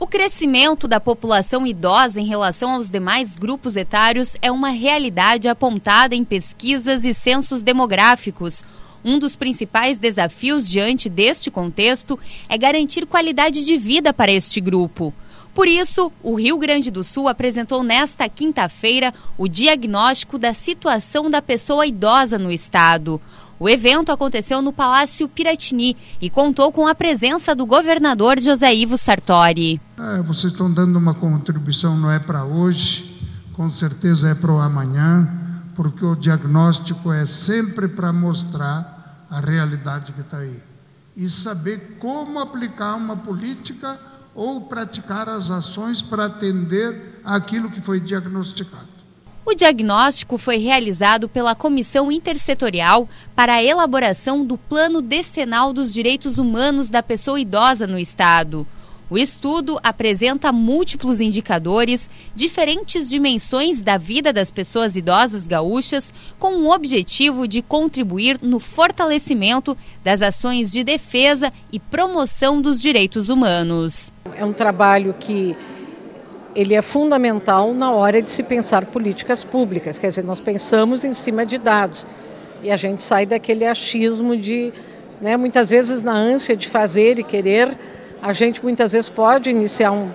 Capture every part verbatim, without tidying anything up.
O crescimento da população idosa em relação aos demais grupos etários é uma realidade apontada em pesquisas e censos demográficos. Um dos principais desafios diante deste contexto é garantir qualidade de vida para este grupo. Por isso, o Rio Grande do Sul apresentou nesta quinta-feira o diagnóstico da situação da pessoa idosa no estado. O evento aconteceu no Palácio Piratini e contou com a presença do governador José Ivo Sartori. Ah, vocês estão dando uma contribuição, não é para hoje, com certeza é para o amanhã, porque o diagnóstico é sempre para mostrar a realidade que está aí e saber como aplicar uma política ou praticar as ações para atender aquilo que foi diagnosticado. O diagnóstico foi realizado pela Comissão Intersetorial para a elaboração do Plano Decenal dos Direitos Humanos da Pessoa Idosa no Estado. O estudo apresenta múltiplos indicadores, diferentes dimensões da vida das pessoas idosas gaúchas, com o objetivo de contribuir no fortalecimento das ações de defesa e promoção dos direitos humanos. É um trabalho que ele é fundamental na hora de se pensar políticas públicas, quer dizer, nós pensamos em cima de dados e a gente sai daquele achismo de, né, muitas vezes na ânsia de fazer e querer, a gente muitas vezes pode iniciar um,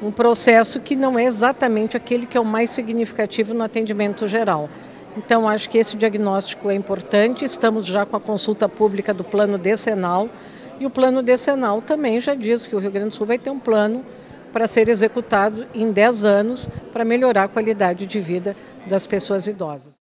um processo que não é exatamente aquele que é o mais significativo no atendimento geral. Então, acho que esse diagnóstico é importante, estamos já com a consulta pública do plano decenal e o plano decenal também já diz que o Rio Grande do Sul vai ter um plano para ser executado em dez anos para melhorar a qualidade de vida das pessoas idosas.